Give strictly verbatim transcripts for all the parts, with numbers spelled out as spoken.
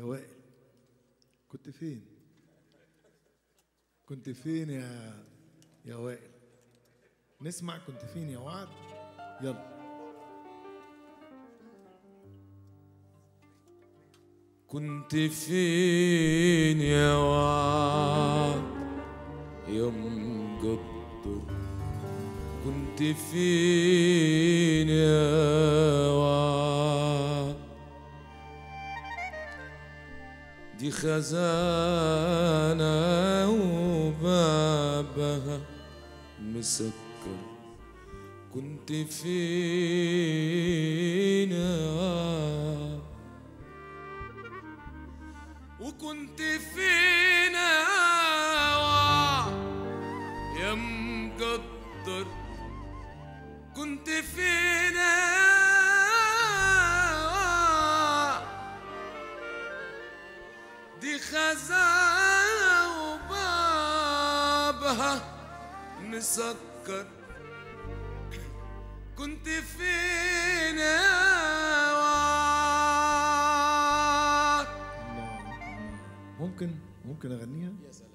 يا وائل، كنت فين؟ كنت فين يا يا وائل؟ نسمع كنت فين يا وعد؟ يلا. كنت فين يا وعد يوم جبته؟ كنت فين يا وعد؟ دي خزانة وبابها مسكر، كنت فين يا وعد؟ وكنت فين يا وعد يا مقدر؟ كنت فين يا وعد؟ دي خزانة وبابها مسكر، كنت فين يا وعد؟ ممكن ممكن اغنيها؟ يا سلام.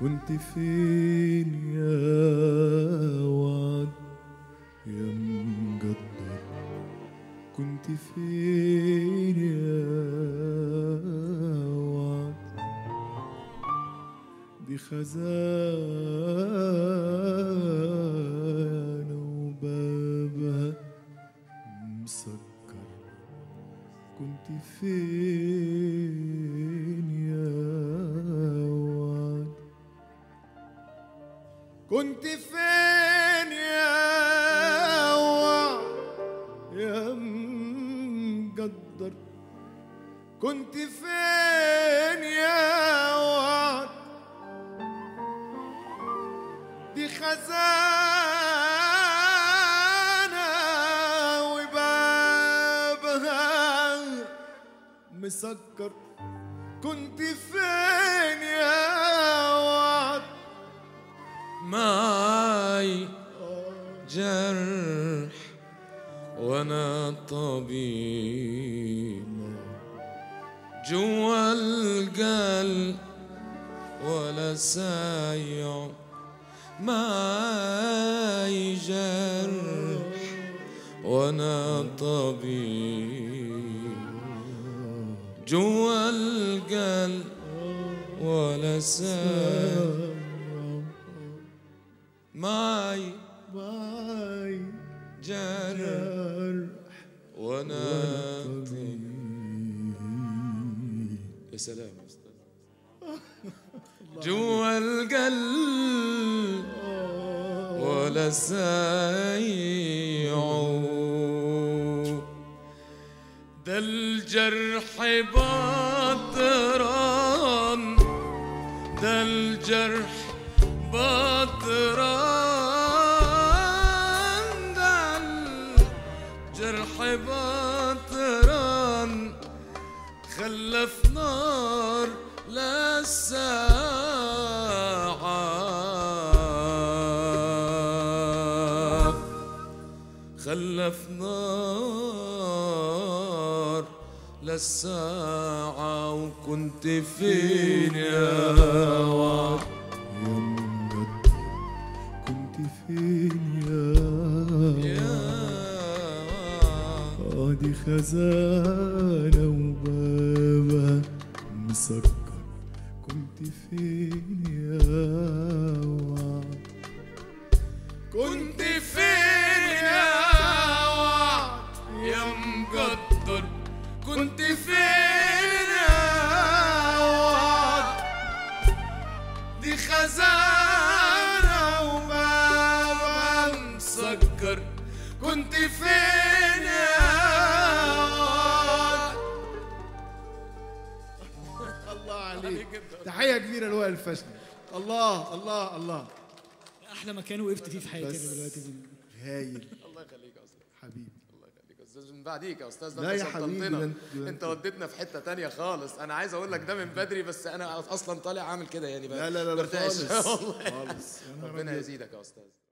كنت فين يا وعد يا مقدر؟ كنت فين يا وعد؟ دي خزانة وبابها مسكر، كنت فين يا وعد؟ كنت فين يا وعد يا مقدر؟ كنت فين يا وعد؟ دي خزانة وبابها مسكر، كنت فين يا وعد؟ معاي جرح وانا طبيب جوا القلب ولا سايع، معاي جرح وانا طبيب جوا القلب ولا سايع، معاي جرح وانا طبيب. يا سلام يا استاذ. جوا القلب ولا سايعو، ده الجرح بطران، ده الجرح بطران، ده الجرح بطران خلف نار للساعة، خلف نار للساعة. وكنت فين يا وعد يا مقدر؟ كنت فين يا وعد؟ آه دي خزانة وبابها مسكر، كنت فين يا وعد؟ كنت فين يا وعد يا مقدر؟ كنت فين يا وعد؟ دي خزانة وبابها مسكر، كنت فين يا وعد؟ الله عليك. تحية كبيرة لوائل الفاشني. الله الله الله، أحلى مكان وقفت فيه في حياتي دلوقتي. هايل. الله يخليك يا أستاذ حبيبي. الله يخليك يا أستاذ، من بعديك يا أستاذ. لا يا حبيبي، أنت وديتنا في حتة تانية خالص. أنا عايز أقول لك ده من بدري، بس أنا أصلا طالع عامل كده يعني. لا لا لا خالص خالص. ربنا يزيدك يا أستاذ.